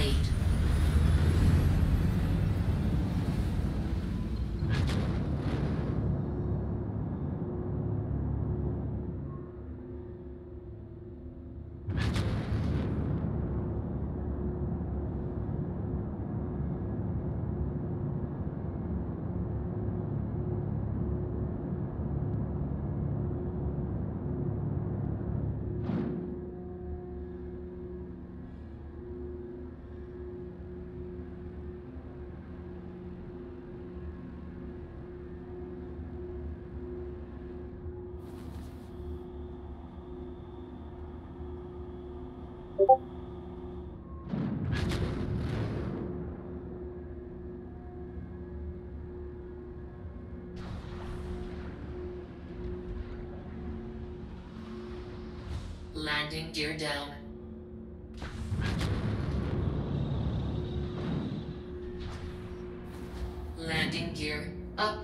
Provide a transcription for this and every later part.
complete. Landing gear down. Landing gear up.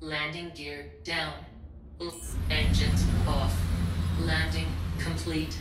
Landing gear down. Engines off. Landing complete.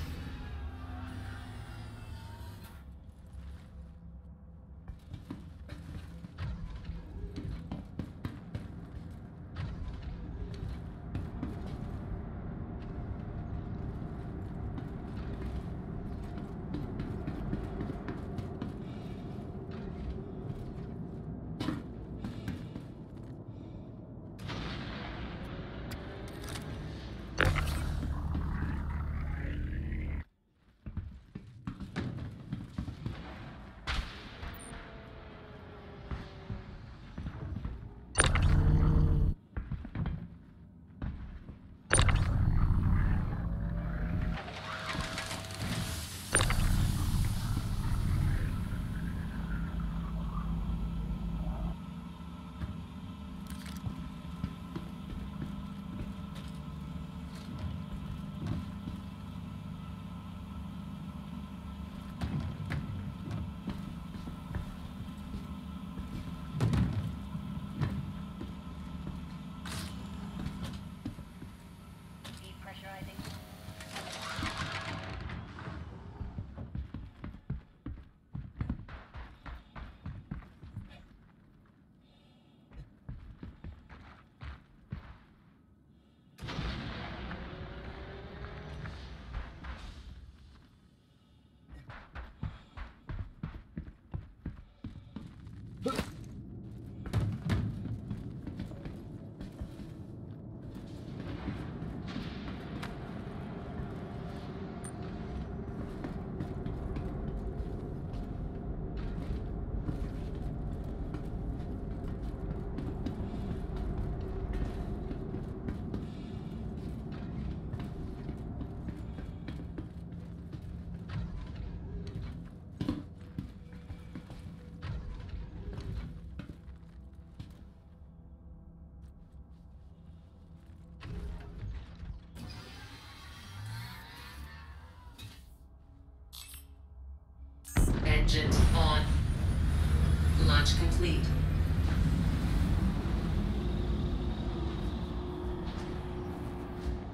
Engines on. Launch complete.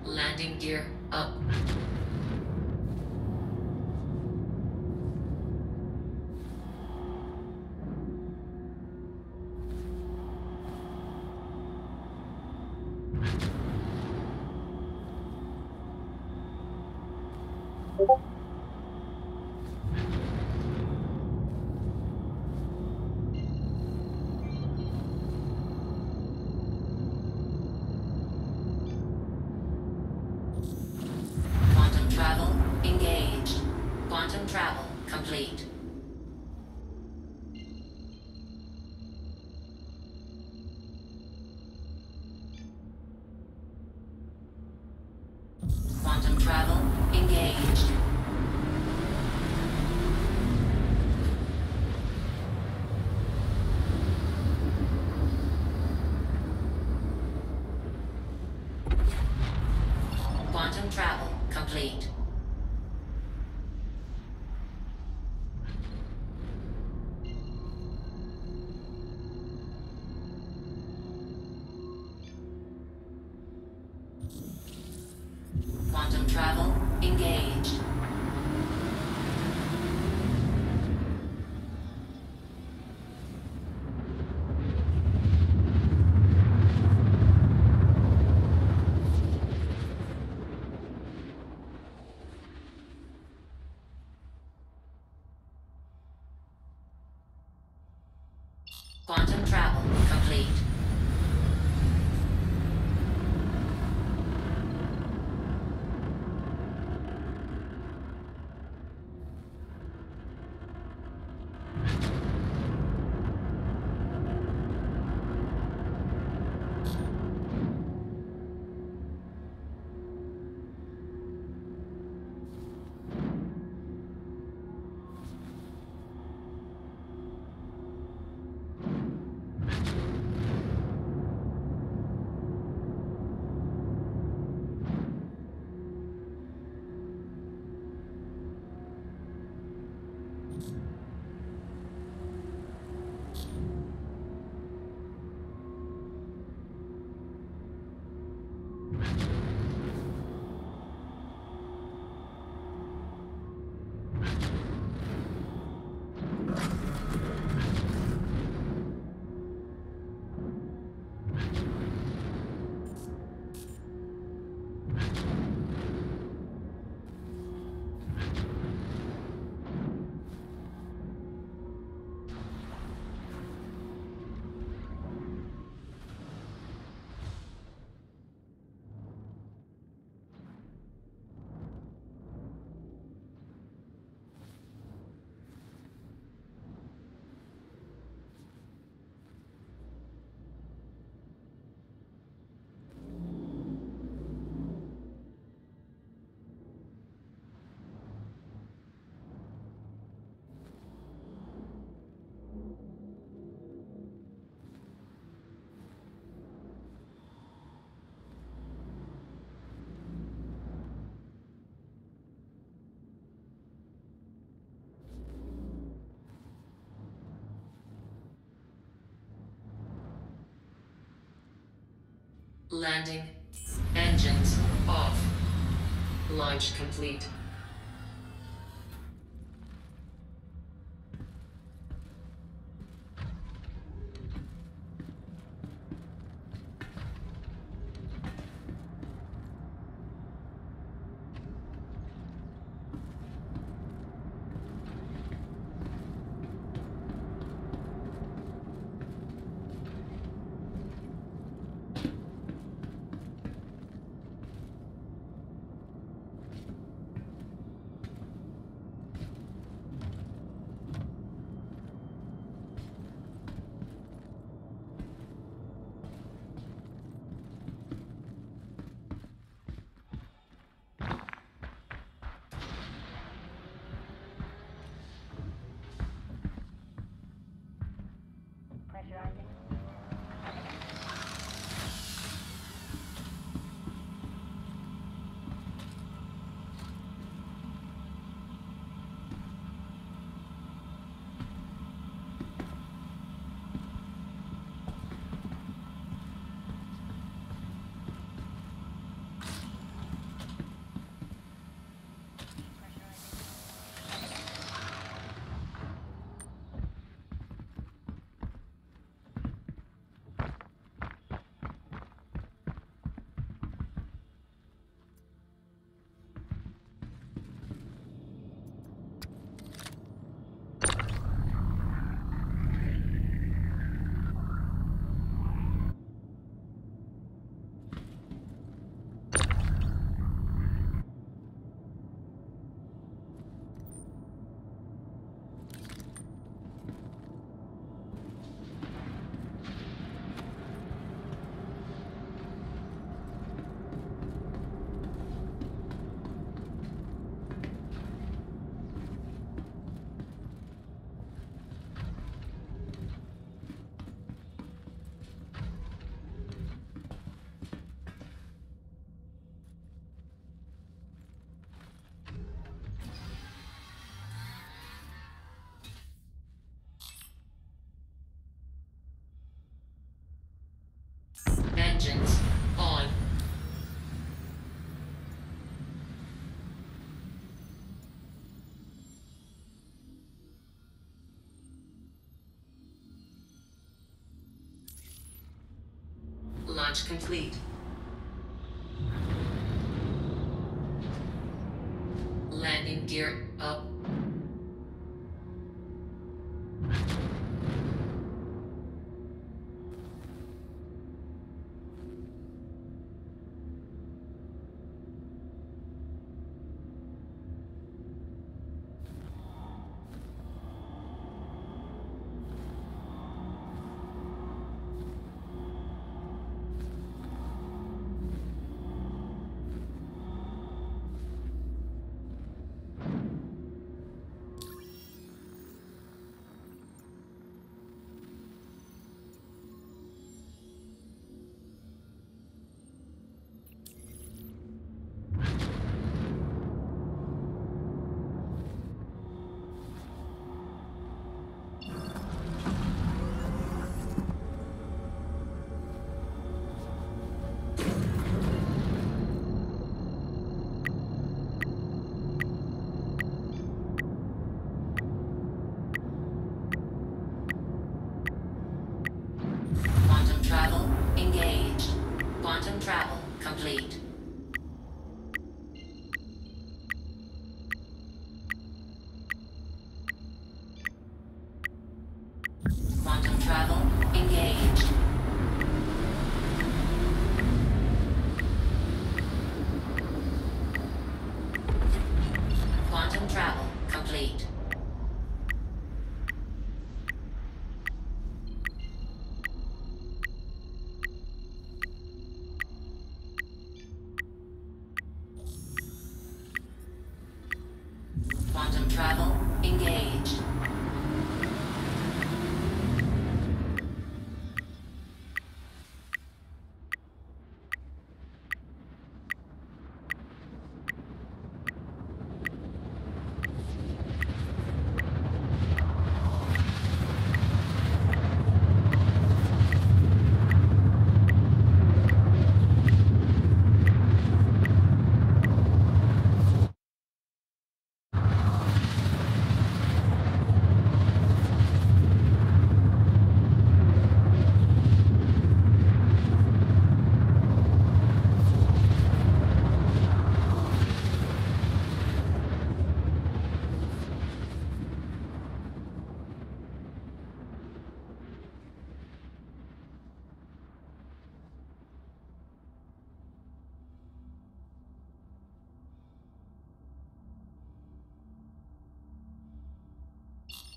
Landing gear up. Landing. Engines off. Launch complete. Engines on. Launch complete. Landing gear up.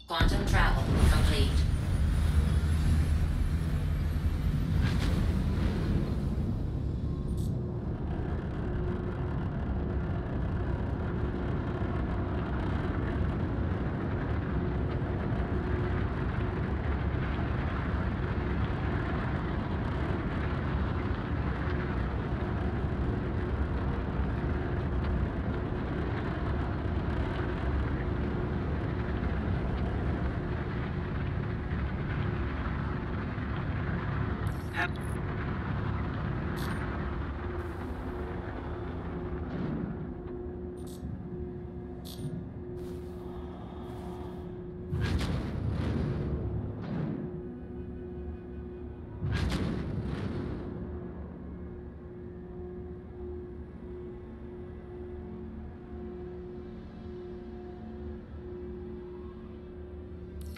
Quantum travel complete.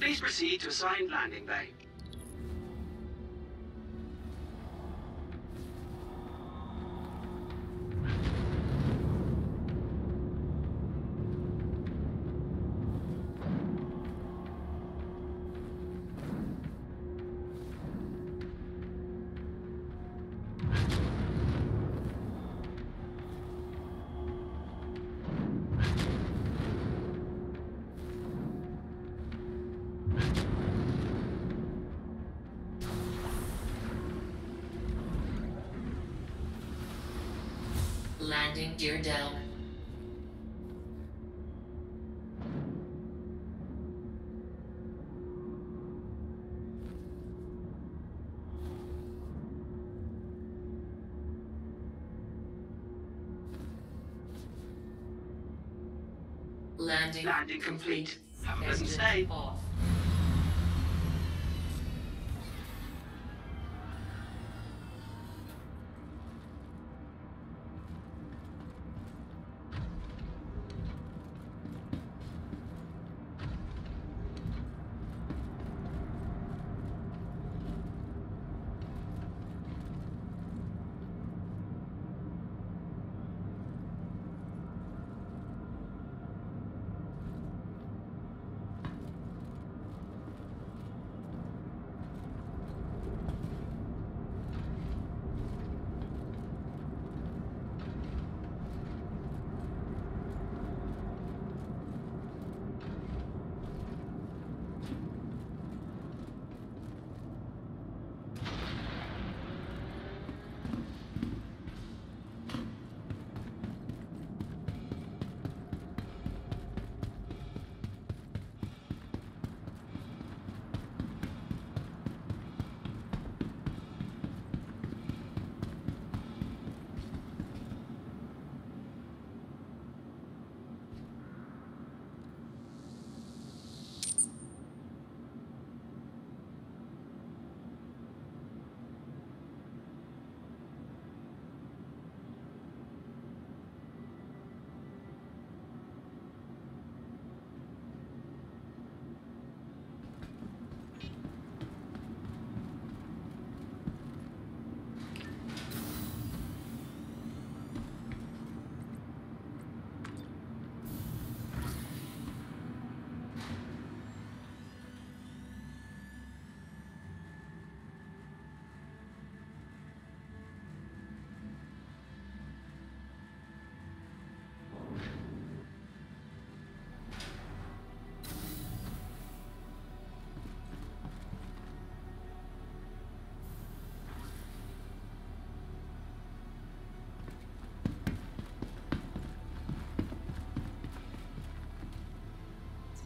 Please proceed to assigned landing bay. Landing gear down. Landing complete. Have a pleasant stay. Off.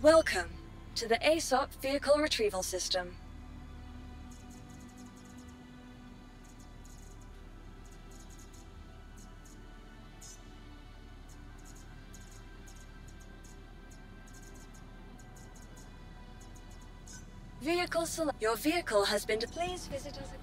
Welcome to the ASOP Vehicle Retrieval System. Vehicle select. Your vehicle has been deployed. Please visit us again.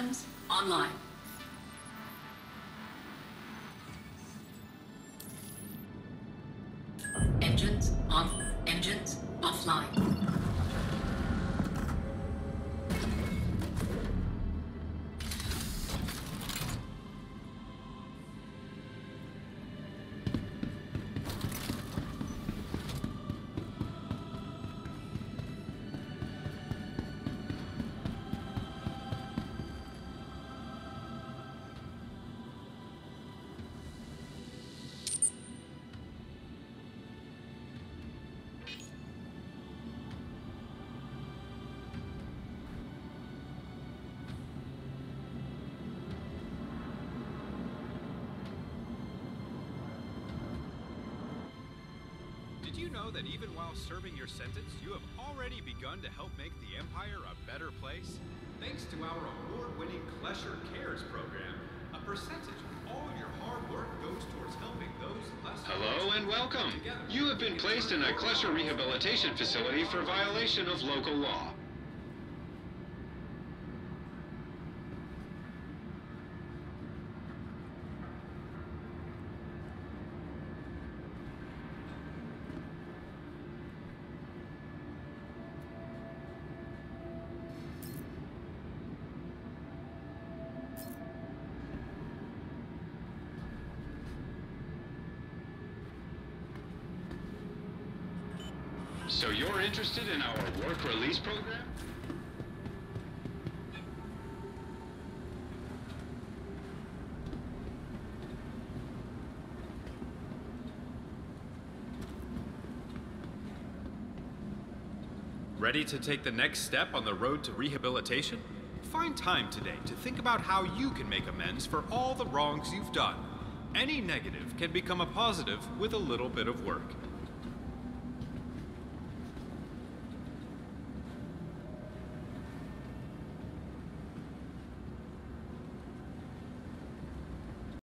systems online. Engines on, engines offline. Did you know that even while serving your sentence, you have already begun to help make the Empire a better place? Thanks to our award-winning Klesher Cares program, a percentage of all your hard work goes towards helping those less... Hello and welcome! You have been placed in a Klesher rehabilitation facility for violation of local law. So you're interested in our work release program? Ready to take the next step on the road to rehabilitation? Find time today to think about how you can make amends for all the wrongs you've done. Any negative can become a positive with a little bit of work.